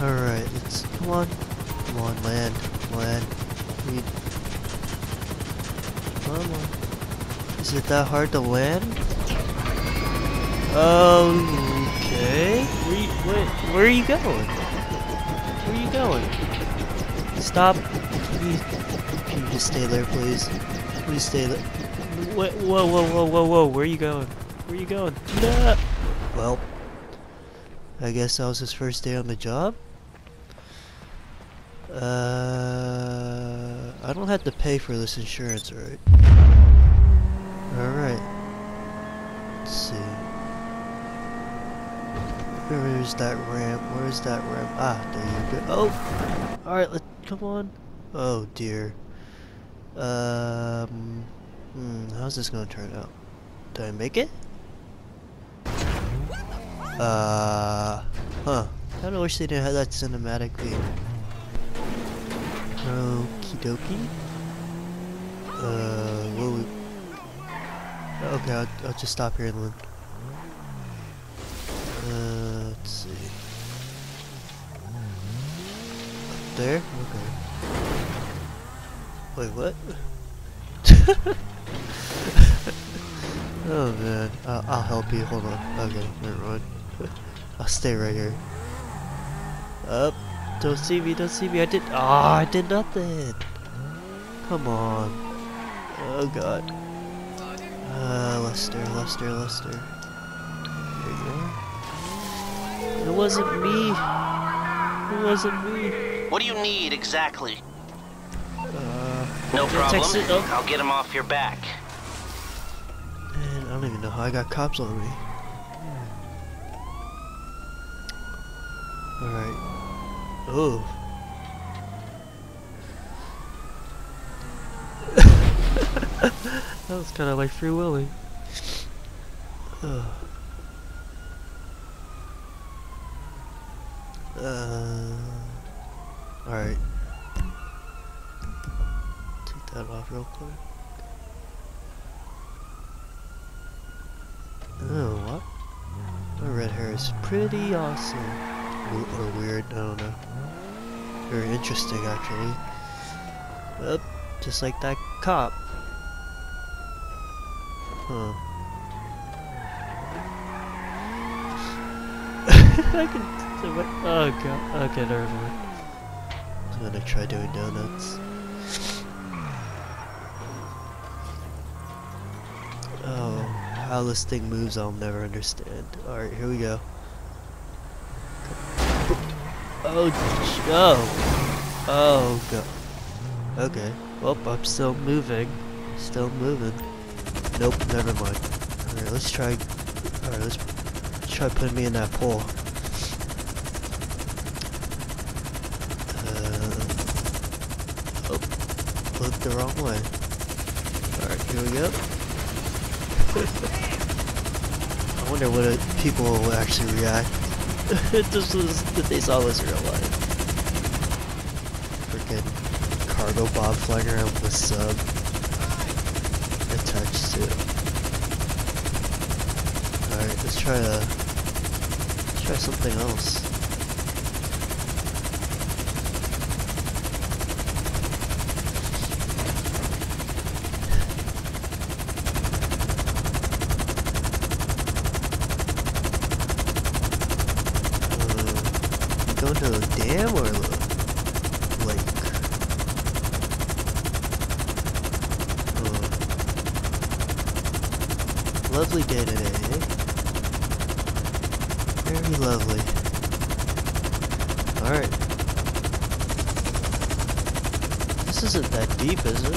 Alright, let's come on, land. Need... Come on. Is it that hard to land? Okay. Where are you going? Where are you going? Stop. Can you just stay there, please? Please stay there. Whoa. Where are you going? Where are you going? No. Well, I guess that was his first day on the job. I don't have to pay for this insurance, right? Alright. Let's see. Where's that ramp? Where's that ramp? Ah, there you go. Oh! Alright, let's... Come on. Oh, dear. How's this gonna turn out? Did I make it? Kinda wish they didn't have that cinematic thing. Okie dokie. Okay, I'll just stop here and look. Let's see. Up there? Okay. Wait, what? Oh man, I'll help you, hold on. Okay, never mind. I'll stay right here. Up. Don't see me, I did nothing. Come on. Oh god. Lester. There you go. It wasn't me. What do you need exactly? No problem, I'll get him off your back. Man, I don't even know how I got cops over me. Alright. Oh. That was kind of like Free Willy. Oh. Alright. Take that off real quick. Oh, what? My red hair is pretty awesome. Or weird, I don't know. Very interesting, actually. Well, just like that cop. Huh. I can. Oh god. Okay, never mind. I'm gonna try doing donuts. Oh, how this thing moves, I'll never understand. All right, here we go. Oh god. Okay. Well, I'm still moving. Nope. Never mind. All right, let's try putting me in that pole. Oh, looked the wrong way. All right, here we go. I wonder what people will actually react. This was that they saw this in real life. Freaking cargo bob flying around with sub attached to it. Alright, let's try something else. Go to the dam or the lake? Oh. Lovely day today, eh? Very lovely. Alright. This isn't that deep, is it?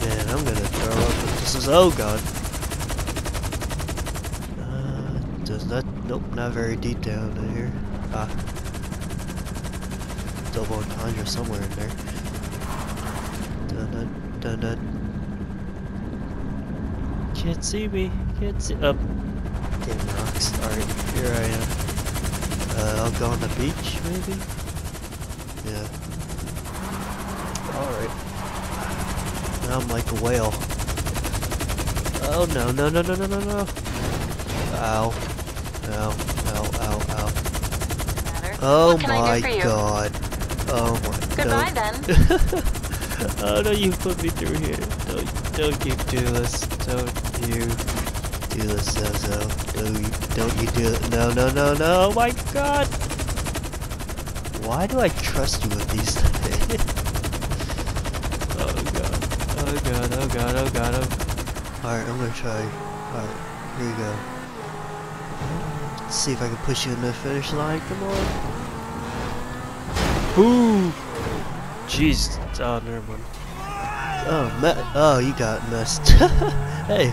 Man, I'm gonna throw up if this is. Oh god. Does that. Nope, not very deep down in here. Ah. Double entendre somewhere in there. Dun dun. Can't see me. Can't see. Up. Damn rocks. Alright, here I am. I'll go on the beach, maybe? Yeah. Alright. Now I'm like a whale. Oh no, no, no, no, no, no, no. Ow. Ow, ow, ow, ow. Oh my god. Oh my god. Goodbye then. Oh no, you put me through here. Don't you do this. Don't you do this, Zozo. Don't you do it. No, no, no, no. Oh my god. Why do I trust you with these things? Oh god. Oh god, oh god, oh god, oh. Alright, I'm gonna try. Alright, here we go. Let's see if I can push you in the finish line. Come on. Ooh! Jeez. Oh, never mind. Oh, you got messed. Hey.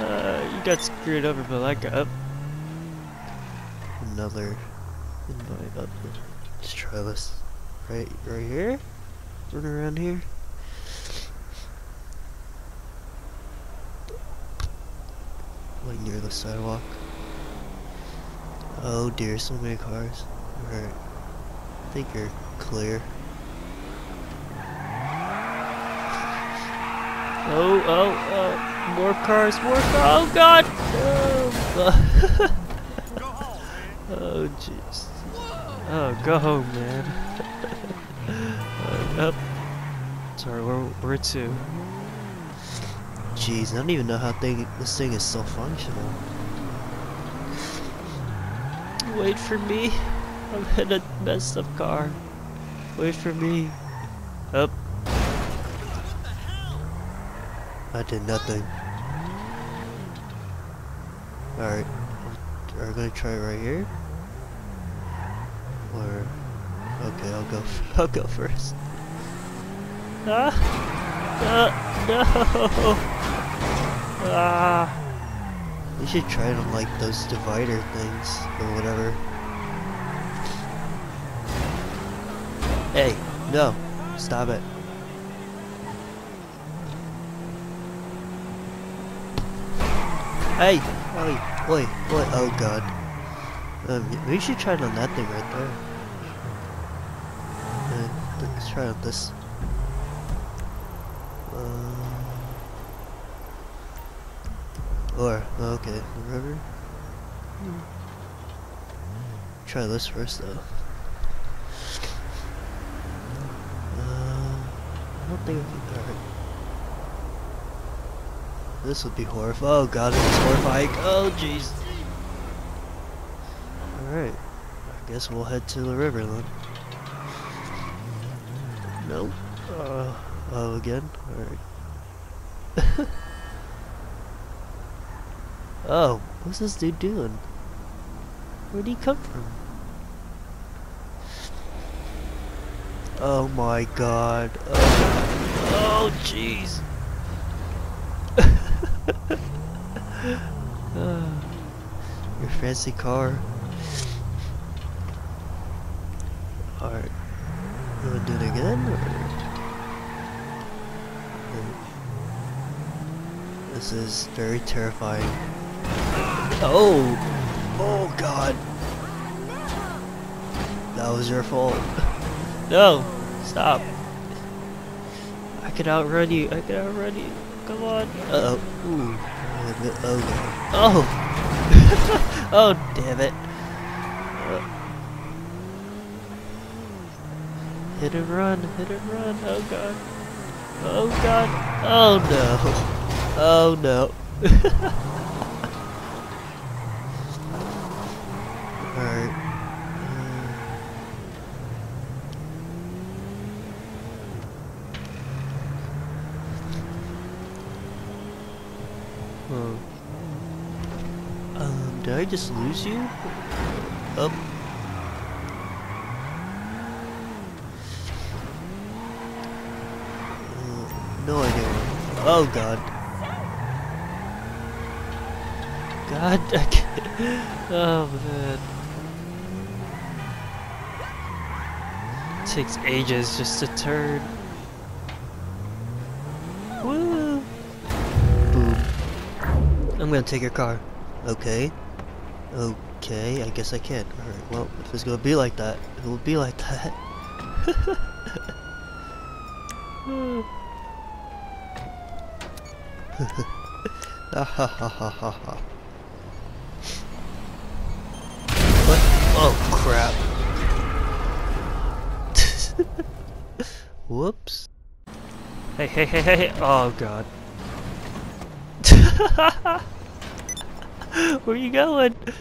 You got screwed over, but I got up. Another invite up. Let's try this. Right here? Run around here? Like near the sidewalk. Oh dear, so many cars. Alright. I think you're clear. Oh, oh, oh. More cars, more cars. Oh god! Oh, oh jeez. Oh, go home, man. Up. Sorry, we're two. Jeez, I don't even know how this thing is so functional. Wait for me. I'm in a messed up car. Wait for me. Up. I did nothing. Alright. Are we gonna try it right here? Or okay, I'll go first. Ah! No! Ah! We should try it on like those divider things or whatever. Hey, no, stop it. Hey, oi, oi, oi, oh god. We should try it on that thing right there. Let's try it on this. Or, okay, whatever. Try this first though. I don't think I can. Alright. This would be horrifying. Oh god, it's horrifying. Oh jeez. Alright. I guess we'll head to the river then. Nope. Oh, again? Alright. Oh, what's this dude doing? Where'd he come from? Oh my god. Oh jeez. Your fancy car. Alright. You wanna do it again? Or? This is very terrifying. Oh! Oh god! That was your fault. No! Stop! I can outrun you! I can outrun you! Come on! Uh oh! Ooh! Oh god! Oh! Oh damn it! Hit and run! Hit and run! Oh god! Oh god! Oh no! Oh no! Did I just lose you? Up. No idea. Oh god. God, I can't. Oh man. It takes ages just to turn. Woo! Boom. I'm gonna take your car. Okay. Okay, I guess I can. Alright, well, if it's gonna be like that, it will be like that. What? Oh crap. Whoops. Hey, hey, hey, hey. Oh god. Where you going?